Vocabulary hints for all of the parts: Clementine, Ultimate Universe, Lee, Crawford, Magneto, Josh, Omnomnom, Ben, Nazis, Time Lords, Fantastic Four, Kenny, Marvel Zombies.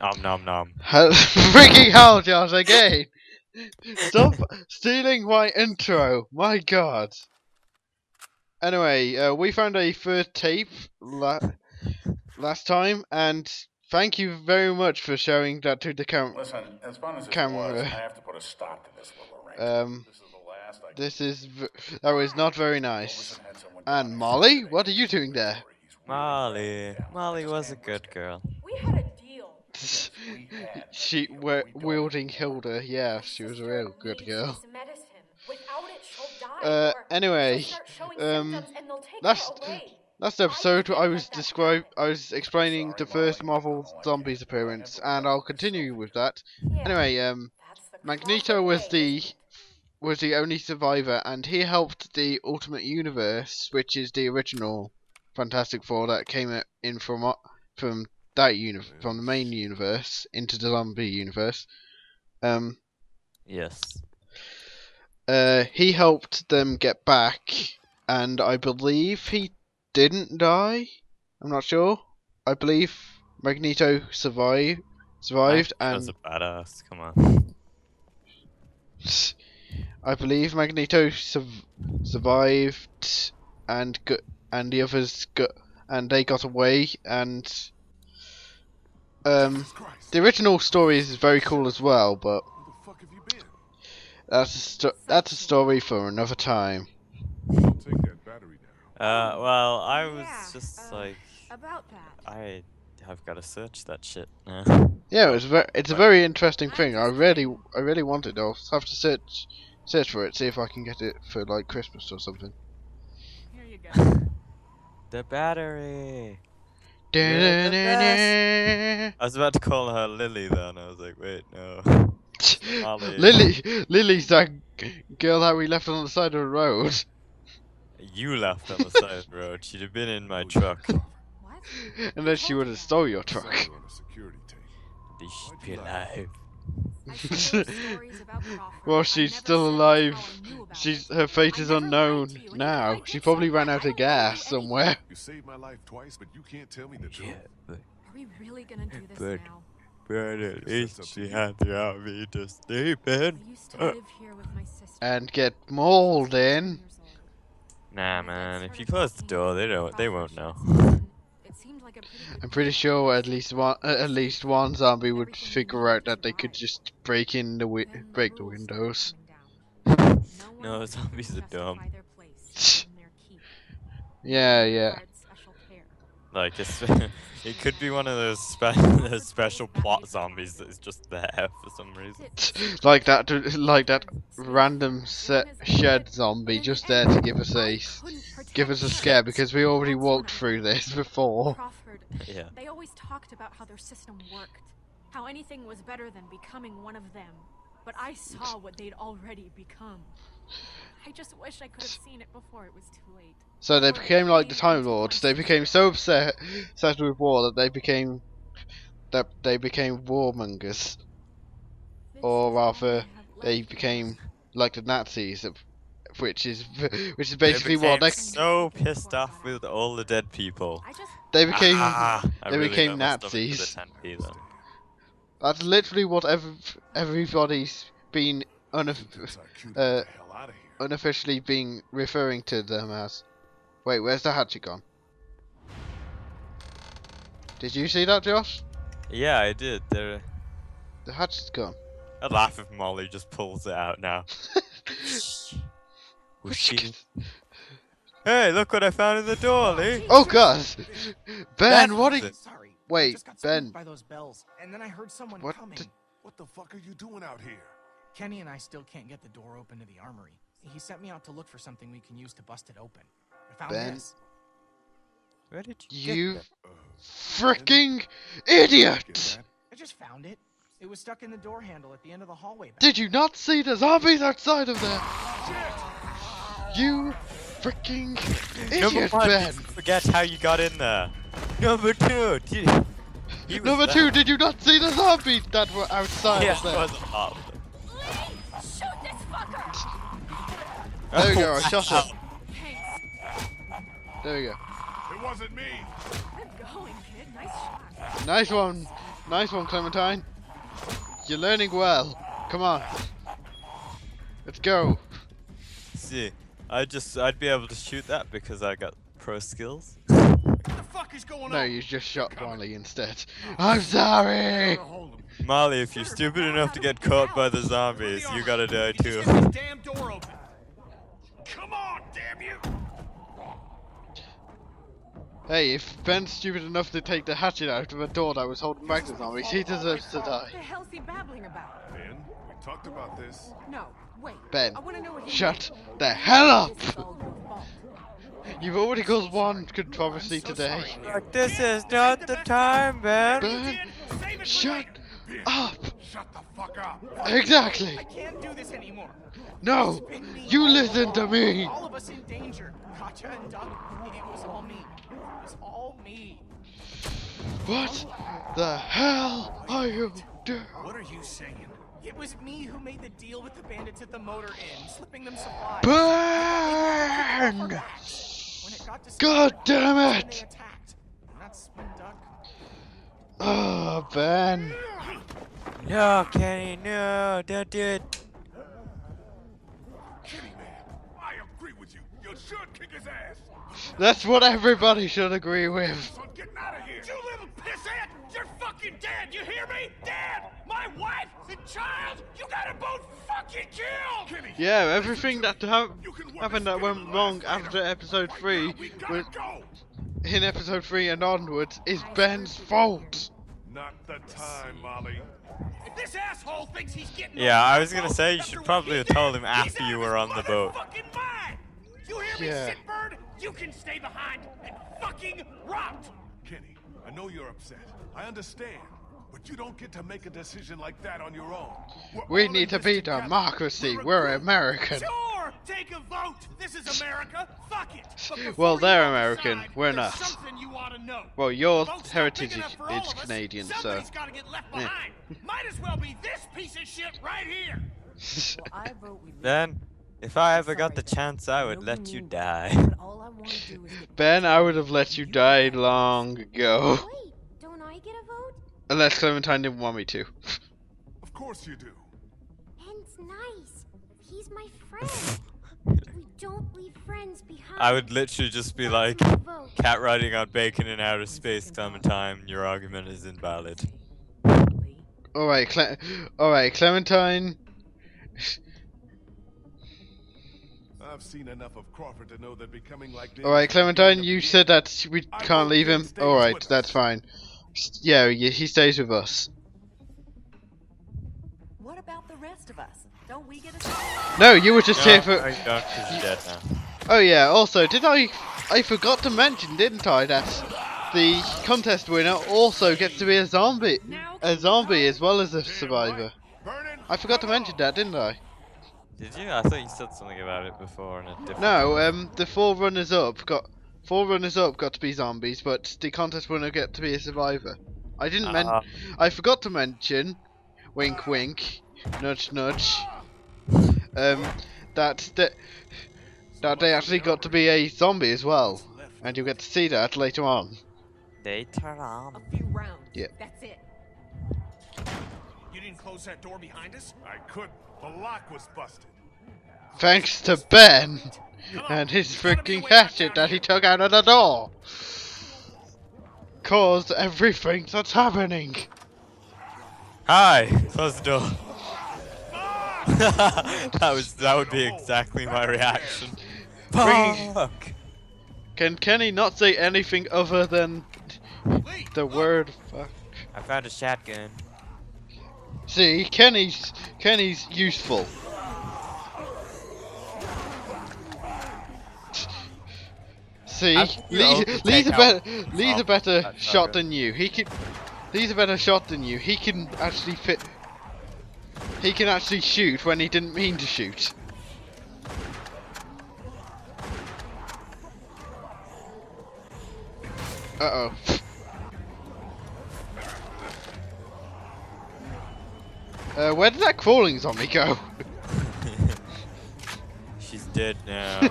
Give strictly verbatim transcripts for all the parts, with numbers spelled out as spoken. Om nom nom. Freaking hell, Josh, again! Stop stealing my intro! My god! Anyway, uh, we found a third tape la last time, and thank you very much for showing that to the camera. Listen, as fun as it was, I have to put a stop to this little rant. Um, this is the last I This is... V that was not very nice. And Molly? What are you doing there? Molly. Molly was a good girl. We had a deal. She wielding Hilda. Yeah, she was a real good girl. Uh, anyway, um, last last episode I was describe I was explaining the first Marvel Zombies appearance, and I'll continue with that. Anyway, um, Magneto was the was the only survivor, and he helped the Ultimate Universe, which is the original Fantastic Four that came in from from that universe, from the main universe into the zombie universe. Um, yes. Uh, he helped them get back, and I believe he didn't die. I'm not sure. I believe Magneto survived. Survived, and was a badass. Come on. I believe Magneto su survived, and got, and the others got, and they got away. And um, the original story is very cool as well, but. That's a, sto that's a story for another time. I'll take that battery now. Uh, well, I was yeah, just uh, like... About that. I have got to search that shit now. Yeah, it's, ver it's a very interesting thing. I really I really want it. I'll have to search search for it, see if I can get it for, like, Christmas or something. Here you go. The battery! Da -da -da -da -da. I was about to call her Lily, then. I was like, wait, no. Lily, Lily's that girl that we left on the side of the road. You left on the side of the road. She'd have been in my truck. What? Unless she would have stole your truck. At least she'd be alive. Well, she's still alive. She's her fate is unknown now. She probably ran out of gas somewhere. You saved my life twice, but you can't tell me the truth. Are we really gonna do this but, now? But at least she had to help me to sleep in. Uh, and get mauled in. Nah, man. If you close the door, they don't. They won't know. I'm pretty sure at least one, uh, at least one zombie would figure out that they could just break in the wi break the windows. No, zombies are dumb. Yeah, yeah. Like, it's, it could be one of those, spe those special plot zombies that is just there for some reason. Like that, like that random set shed zombie just there to give us a give us a scare because we already walked through this before. Yeah. They always talked about how their system worked, how anything was better than becoming one of them. But I saw what they'd already become. I just wish I could have seen it before it was too late. So they became like the Time Lords. They became so obsessed with war that they became that they became warmongers, or rather, they became like the Nazis, which is which is basically what they so pissed off with all the dead people. They became ah, they really became Nazis. That's literally what every, everybody's been unof uh, unofficially being referring to them as. Wait, where's the hatchet gone? Did you see that, Josh? Yeah, I did. They're... The hatchet's gone. I'd laugh if Molly just pulls it out now. Hey, look what I found in the door, Lee! Oh god! Ben, what are you... Wait, Ben. By those bells, and then I heard someone what coming. The... What the fuck are you doing out here? Kenny and I still can't get the door open to the armory. He sent me out to look for something we can use to bust it open. I found Ben. This. Where did you, you get that? Freaking idiot! I just found it. It was stuck in the door handle at the end of the hallway. Back did you not see the zombies outside of there? Shit! You freaking idiot, Number one, Ben! Forget how you got in there. Number two, did you... Number there. two, did you not see the zombies that were outside yeah, of there? It was up. There we go, I shot him. There we go. It wasn't me. Good going, kid. Nice shot. Nice one. Nice one, Clementine. You're learning well. Come on. Let's go. See, I just, I'd be able to shoot that because I got pro skills. What the fuck is going on? No, you just shot Marley instead. I'm sorry! Marley, if you're stupid enough to get caught by the zombies, you gotta die too. Damn door open. Come on, damn you! Hey, if Ben's stupid enough to take the hatchet out of a door that was holding back the zombies, he deserves to die. What the hell's he babbling about? Ben, we talked about this. No, wait. Ben, I wanna know what he shut meant. The hell up! You've already caused one controversy so today. Sorry, this is not the time, Ben. Ben, shut up! Shut the fuck up! Exactly! I can't do this anymore. No! You listen to me! All of us in danger. Katja and Doug. It was all me. It was all me. What the hell are you doing? What are you saying? It was me who made the deal with the bandits at the motor inn, slipping them supplies. Burn! God damn it! Oh, Ben. No, Kenny, no, don't do it. Kenny, man, I agree with you. You should kick his ass. That's what everybody should agree with. So get out of here. You little pisshead! You're fucking dead, you hear me? Dead! My wife, the child, you gotta both fucking kill! Kenny, yeah, everything that ha happened that went wrong after episode three, was in episode three and onwards, is Ben's fault. Not the time, Molly. If this asshole thinks he's getting yeah, I was gonna say you should probably have told him after you were on the boat. You hear me, yeah. Sitbird? You can stay behind and fucking rot. Kenny, I know you're upset. I understand. But you don't get to make a decision like that on your own. We're we need to be democracy. We're, we're American. Sure, take a vote. This is America. Fuck it. Well, they're American. Decide, we're not. Something you ought to know. Well, your Votes heritage is Canadian, so. Got to get left behind. Yeah. Might as well be this piece of shit right here. Well, I vote we then, if I ever got the chance, I would let you die. Ben, I would have let you die long ago. Wait, don't I get a vote? Unless Clementine didn't want me to. Of course you do. Ben's nice. He's my friend. We don't leave friends behind. I would literally just be like, cat riding on bacon in outer space, Clementine. Your argument is invalid. Alright, Cle Alright, Clementine. I've seen enough of Crawford to know that becoming like this. Alright, Clementine, you said that we can't leave him. Alright, that's fine. Yeah, he stays with us. What about the rest of us? Don't we get a No, you were just no, here for. I don't, he's dead now. Oh yeah. Also, did I? I forgot to mention, didn't I? That the contest winner also gets to be a zombie, a zombie as well as a survivor. I forgot to mention that, didn't I? Did you? I thought you said something about it before in a different. No. Um. The four runners up got. Four runners-up got to be zombies, but the contest winner get to be a survivor. I didn't men- uh, I forgot to mention, wink wink, nudge nudge, um, that, th that they actually got to be a zombie as well. And you'll get to see that later on. Later on. A few rounds. Yeah. That's it. You didn't close that door behind us? I couldn't. The lock was busted. Thanks to Ben and his freaking hatchet that he took out of the door. Caused everything that's happening. Hi, close the door. that was that would be exactly my reaction. Fuck. Can Kenny not say anything other than the word fuck? I found a shotgun. See, Kenny's Kenny's useful. See, Lee, Lee's, a better, Lee's a better oh, shot than you. He can. Lee's a better shot than you. He can actually fit. He can actually shoot when he didn't mean to shoot. Uh oh. Uh, where did that crawling zombie go? She's dead now.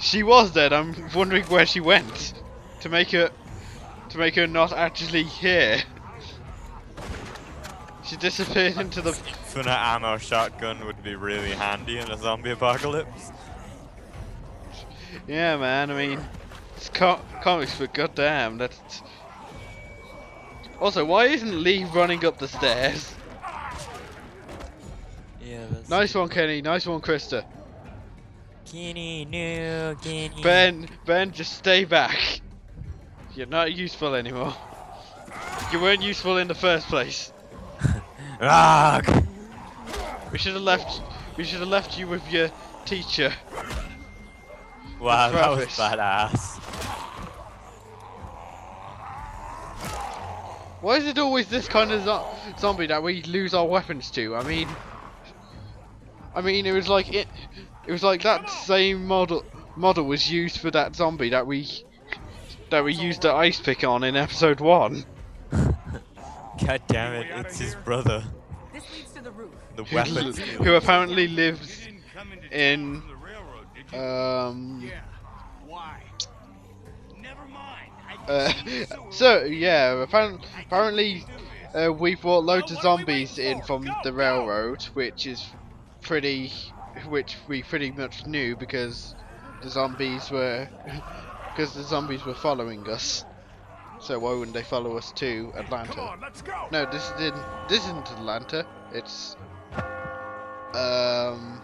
She was dead. I'm wondering where she went to make her to make her not actually here. She disappeared into the... Infinite ammo shotgun would be really handy in a zombie apocalypse. Yeah, man, I mean... It's co comics, but goddamn, that's... Also, why isn't Lee running up the stairs? Yeah, that's nice one, Kenny. Nice one, Krista. Kenny, no, Kenny. Ben, Ben, just stay back. You're not useful anymore. You weren't useful in the first place. We should have left. We should have left you with your teacher. Wow, that was badass. Why is it always this kind of zo zombie that we lose our weapons to? I mean, I mean, it was like it. It was like that same model model was used for that zombie that we that we used the ice pick on in episode one. God damn it! It's his brother. This leads to the roof. The weapon. Who apparently lives in. Um. Yeah. Why? Never mind. Uh, so yeah, apparently, apparently uh, we brought loads of zombies in from the railroad, which is pretty, which we pretty much knew because the zombies were, because the zombies were following us. So why wouldn't they follow us to Atlanta? No, this isn't. This isn't Atlanta. It's. Um.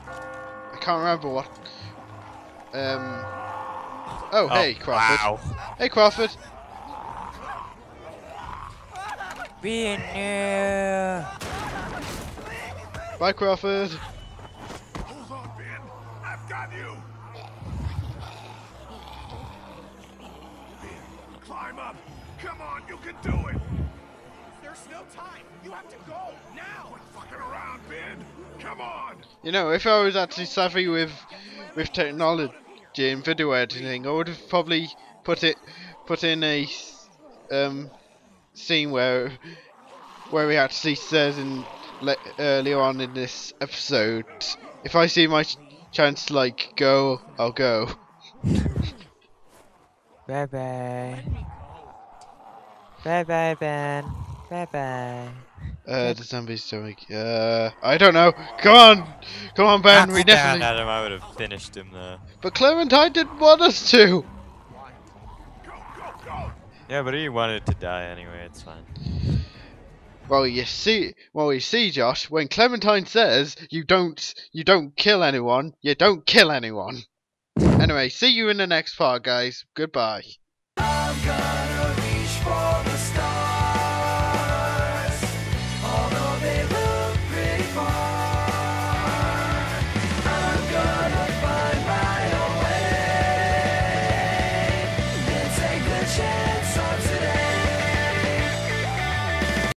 I can't remember what. Um. Oh, oh hey Crawford! Wow. Hey Crawford! Be in there. Bye Crawford! Hold on, Ben. I've got you. Ben, climb up! Come on, you can do it. There's no time. You have to go now. Quit fucking around, Ben. Come on. You know, if I was actually savvy with with technology. In video editing, I would have probably put it put in a um, scene where where he actually says in le earlier on in this episode, if I see my ch chance, like go, I'll go. Bye bye. Bye bye Ben. Bye bye. Uh, the zombies doing. Uh, I don't know. Come on, come on, Ben. That's we definitely. Down at him, I would have finished him there. But Clementine didn't want us to. Go, go, go. Yeah, but he wanted to die anyway. It's fine. Well, you see, well, you see, Josh. When Clementine says you don't, you don't kill anyone. You don't kill anyone. Anyway, see you in the next part, guys. Goodbye.